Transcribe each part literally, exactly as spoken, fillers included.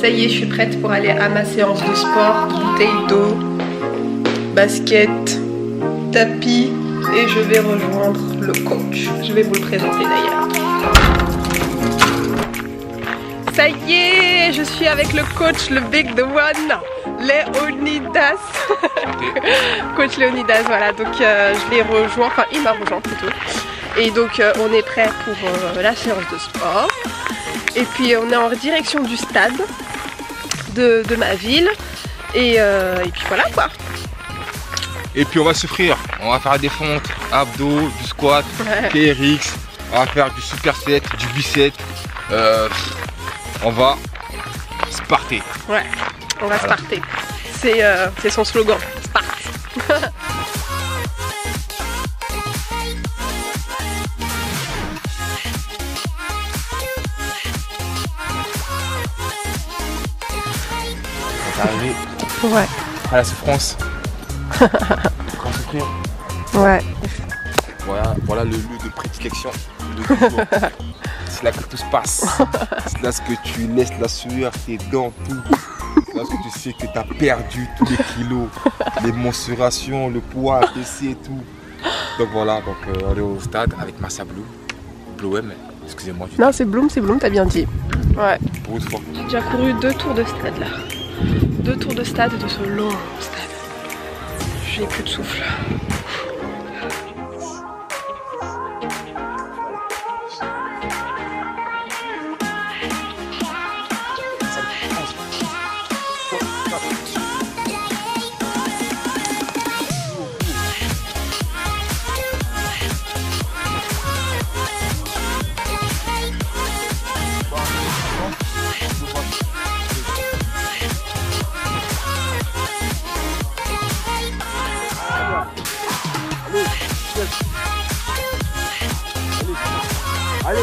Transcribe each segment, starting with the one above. Ça y est, je suis prête pour aller à ma séance de sport, bouteille d'eau, basket, tapis, et je vais rejoindre le coach. Je vais vous le présenter d'ailleurs. Ça y est, je suis avec le coach, le big the one, Leonidas. Coach Leonidas, voilà, donc euh, je l'ai rejoint, enfin il m'a rejoint plutôt. Et donc euh, on est prêt pour euh, la séance de sport. Et puis on est en direction du stade de, de ma ville. Et, euh, et puis voilà quoi. Et puis on va souffrir, on va faire des fentes, abdos, du squat, ouais. P R X, on va faire du super set, du bicep. Euh, on va sparter. Ouais, on va voilà. Sparter. C'est euh, c'est son slogan, Sparte. Arrivé ouais. À la souffrance. Quand souffrir. Ouais. Voilà, voilà le lieu de prédilection. C'est là que tout se passe. C'est là que tu laisses la sueur, tes dents, tout. C'est là que tu sais que tu as perdu tous les kilos, les mensurations, le poids, le P C et tout. Donc voilà, donc euh, on est au stade avec Marcia Bloem. Bloem, excusez-moi. Non, c'est Bloem, c'est Bloem, t'as bien dit. Ouais. Pour une fois. J'ai déjà couru deux tours de stade là. Deux tours de stade de ce long stade. J'ai plus de souffle. Allez.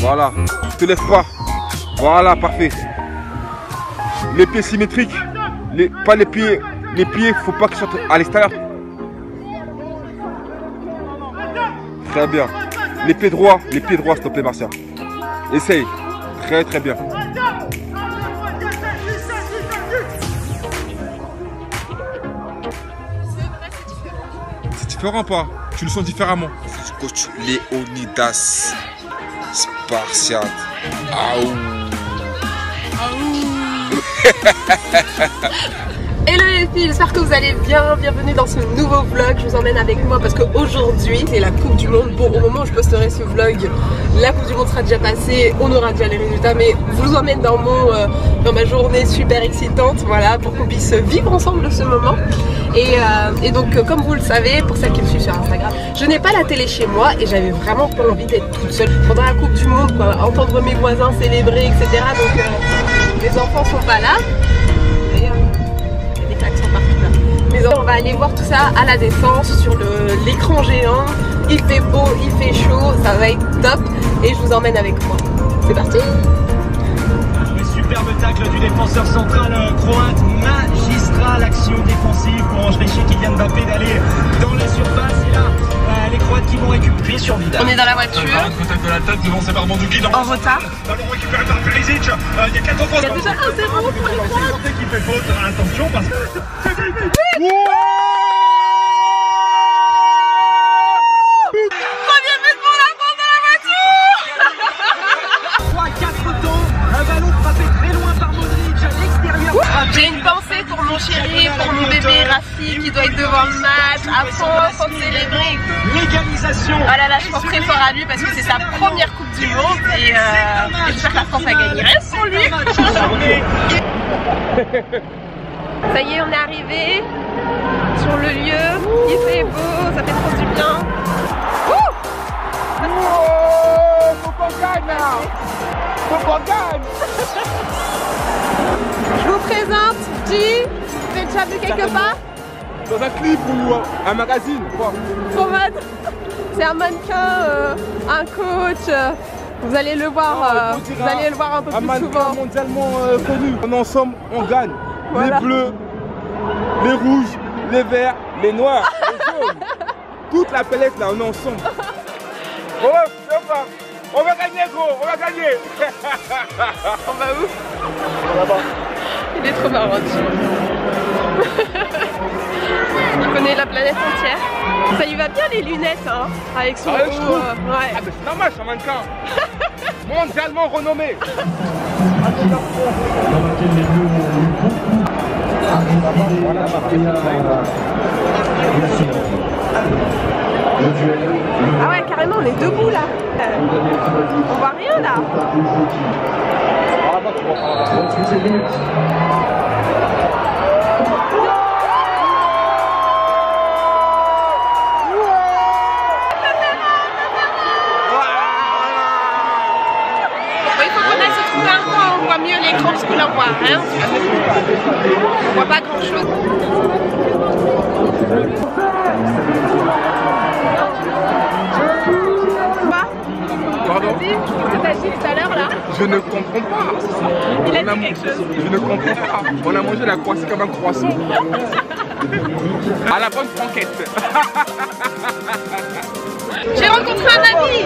Voilà, tu te lèves pas. Voilà, parfait. Les pieds symétriques, les, pas les pieds, les pieds, faut pas qu'ils sortent à l'extérieur. Très bien. Les pieds droits, les pieds droits, s'il te plaît, Marcia. Essaye. Très très bien. C'est différent ou pas? Tu le sens différemment. Coach Leonidas. Spartiate. Aouh. Aouh. Hello les filles, j'espère que vous allez bien. Bienvenue dans ce nouveau vlog. Je vous emmène avec moi parce qu'aujourd'hui c'est la Coupe du Monde. Bon, au moment où je posterai ce vlog, la Coupe du Monde sera déjà passée. On aura déjà les résultats, mais je vous emmène dans, mon, euh, dans ma journée super excitante. Voilà, pour qu'on puisse vivre ensemble ce moment. Et, euh, et donc euh, comme vous le savez, pour celles qui me suivent sur Instagram, je n'ai pas la télé chez moi et j'avais vraiment pas envie d'être toute seule pendant la Coupe du Monde, quoi, entendre mes voisins célébrer, et cetera. Donc euh, les enfants sont pas là. Et euh, il y a des claques sont partout là. Mais on va aller voir tout ça à la descente sur l'écran géant. il fait beau, il fait chaud, ça va être top et je vous emmène avec moi. C'est parti. Superbe tacle du défenseur central croate, magistral action défensive pour empêcher Kylian Mbappé d'aller dans la surface. Et là, euh, les Croates qui vont récupérer sur Vida. On est dans la voiture. Contact de la tête devant ses barres du guide. En retard. Ballon récupéré par Perisic. Il y a quatre fois. Il y a déjà un zéro pour les Croates. C'est qui fait faute. Attention parce que. J'ai une pensée pour mon chéri, pour mon bébé Raphaël qui doit être devant le match, à fond, sans célébrer. L'égalisation. Ah là là, je pense très fort à lui parce que c'est sa première Coupe du Monde et euh, j'espère que la France a gagné. Reste sans lui. Ça y est, on est arrivé sur le lieu. Il fait beau, ça fait trop du bien. Wouh! Faut qu'on gagne là! Faut qu'on gagne! Je vous présente G, tu fais le chap de quelque part? Dans un clip ou un magazine quoi. C'est un mannequin, euh, un coach, euh, vous allez le voir, euh, non, vous allez le voir un peu un plus souvent. Un mannequin mondialement euh, connu. En ensemble, on gagne. Voilà. Les bleus, les rouges, les verts, les noirs, les jaunes. Toute la palette là, on est ensemble. Oh, on va gagner gros, on va gagner. On va où? On va là-bas. Il est trop marrant. Il connaît la planète entière. Ça lui va bien les lunettes hein, avec son ah, gros, euh, ouais. Ah bah c'est normal, c'est un mannequin mondialement renommé. Ah ouais carrément, on est debout là. On voit rien là. On voit mieux l'écran parce que là on voit rien. On voit pas grand chose. Pardon. Ce que t'as dit tout à l'heure là. Je ne comprends pas. Il a dit quelque chose. Je ne comprends pas. On a mangé la croissance comme un croissant. À la bonne franquette. J'ai rencontré un ami.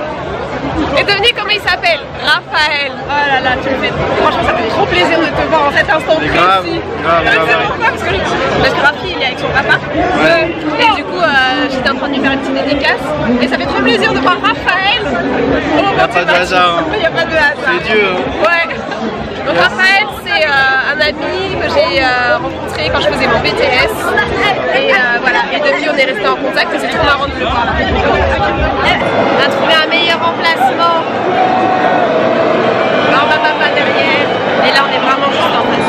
Et devinez comment il s'appelle? Raphaël. Oh là là, tu me fais... Franchement, ça me fait trop plaisir de te voir en cet instant précis. Grave, grave, grave. Parce que, parce que Raphaël, il est avec son papa. Ouais. Et du coup, euh, j'étais en train de lui faire une petite dédicace. Et ça fait trop plaisir de voir Raphaël. Il n'y a pas de hasard. Il n'y a pas de hasard. C'est Dieu. Hein. Ouais. Donc Raphaël, c'est euh, un ami que j'ai euh, rencontré quand je faisais mon B T S. Et euh, voilà. Et depuis, on est resté en contact. Et c'est trop marrant de le voir là. On a trouvé un meilleur emplacement. Là, on va pas pas derrière. Et là, on est vraiment chaud en face.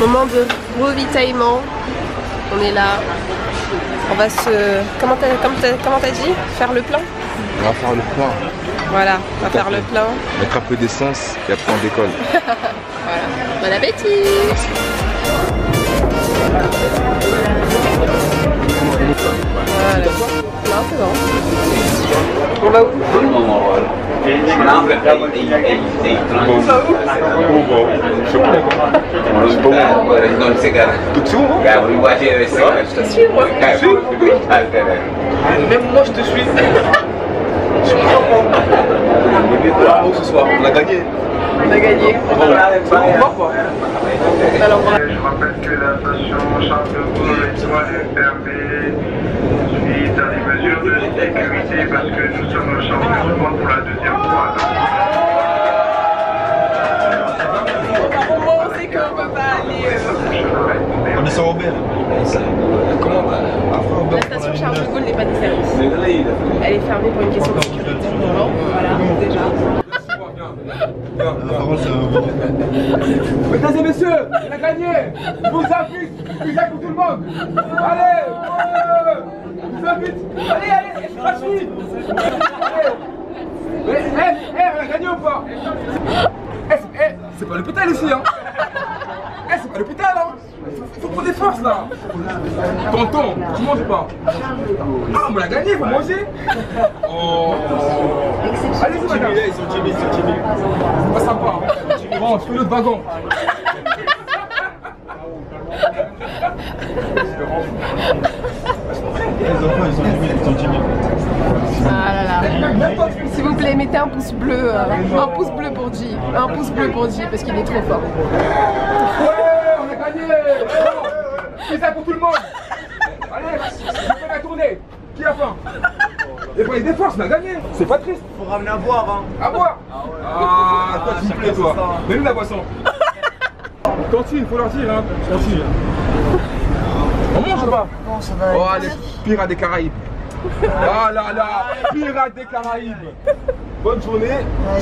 Moment de revitaillement, on est là, on va se... Comment t'as comment t'as dit? Faire le plein? On va faire le plein. Voilà, on va faire le plein. Mettre un peu d'essence et après on décolle. Voilà, bon appétit. Merci. Voilà. Non, c'est bon. On va où? Même moi je te suis. Je comprends. Ce soir, on a gagné. On a gagné. Je rappelle que la station Charles de Gaulle est fermée suite à des mesures de sécurité parce que nous sommes champions du monde pour la deuxième fois. On sait qu'on peut pas aller. On est sur Robert. Comment on va? La station Charles de Gaulle n'est pas desservie. Elle est fermée pour une question de sécurité. Voilà, déjà. Mesdames et messieurs, on a gagné! Je vous invite! Je vous pour tout le monde! Allez! Je vous invite! Allez, allez! C'est gratuit! Eh, eh, on a gagné ou pas? Eh, c'est pas l'hôpital ici, hein! Eh, c'est pas l'hôpital, hein! Faut prendre des forces là! Tonton, tu manges pas? Ah, on l'a gagné, vous mangez? Oh! Allez-y, madame! Ils sont timides, ils sont timides! C'est pas sympa! Bon, je fais l'autre wagon! Les enfants, ils sont timides, ils sont timides! Ah là là! S'il vous plaît, mettez un pouce bleu! Un pouce bleu pour J! Un pouce bleu pour J, parce qu'il est trop fort! C'est ça pour tout le monde. Allez, on va tourner. Qui a faim? Et pour les défenses, on a gagné. C'est pas triste. Faut ramener à boire, hein. À boire? Ah, ouais. Ah, toi, s'il te plaît, toi. Mets-nous la boisson. Tantine, faut leur dire, hein. Tantine. On mange ou pas? Non, ça va. Oh, les pirates des Caraïbes. Ah là là, pirates des Caraïbes. Bonne journée.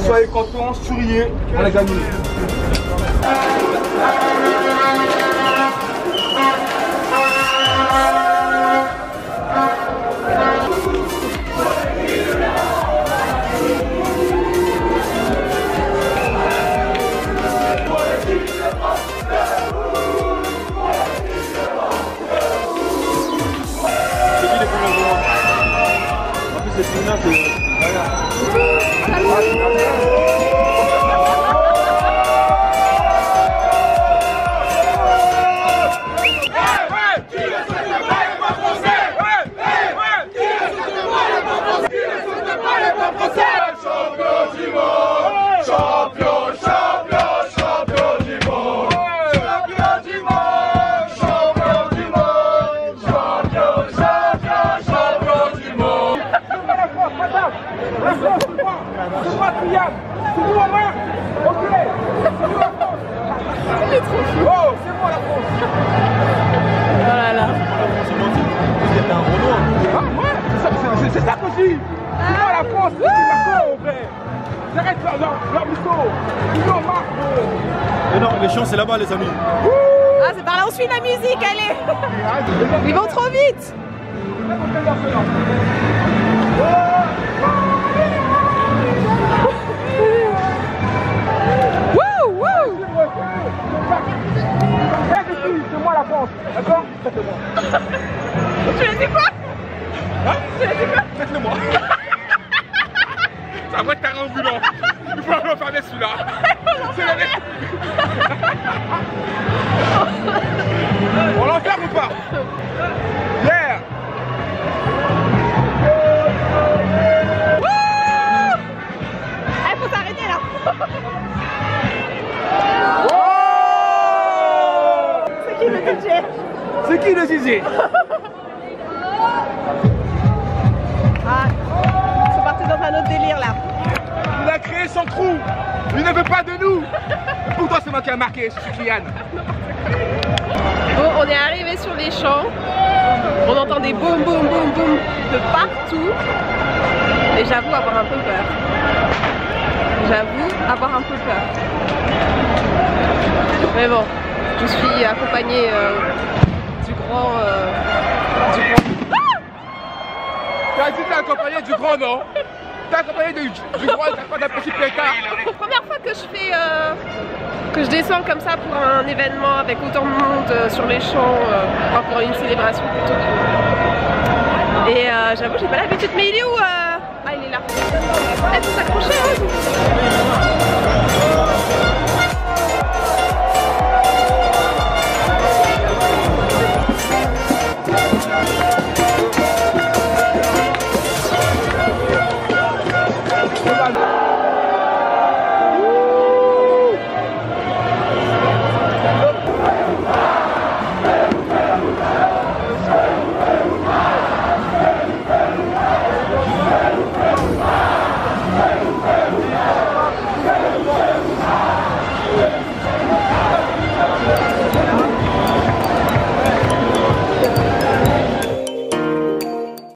Soyez contents, souriez. On a gagné. Les chants c'est là-bas les amis. Ah c'est par là on suit la musique, allez. Ils vont trop vite. Wouh wouh. C'est moi la France, d'accord? Tu l'as dit quoi? Hein? Tu l'as dit quoi? Faites-le moi. Ça va être un ambulant. Il faut en faire celui-là. C'est la vérité. On l'enferme ou pas? L'air yeah. Il faut s'arrêter là. Oh. C'est qui le D J? C'est qui le D J? Ah, ils sont partis dans un autre délire là. Il a créé son trou. Il ne veut pas de nous. Pourtant c'est moi qui a marqué, je suis Kylian. Bon, on est arrivé sur les champs. On entend des boum boum boum boum de partout. Et j'avoue avoir un peu peur. J'avoue avoir un peu peur. Mais bon, je suis accompagnée euh, du grand... Euh, du grand... Ah! T'as dit que t'es accompagnée du grand, non? t'as accompagné du roi, t'as pas petit pétard. Première fois que je fais, euh, que je descends comme ça pour un événement avec autant de monde euh, sur les champs, euh, pour une célébration plutôt. Et euh, j'avoue, j'ai pas l'habitude, mais il est où euh... Ah, il est là. Ah, il faut s'accrocher, hein.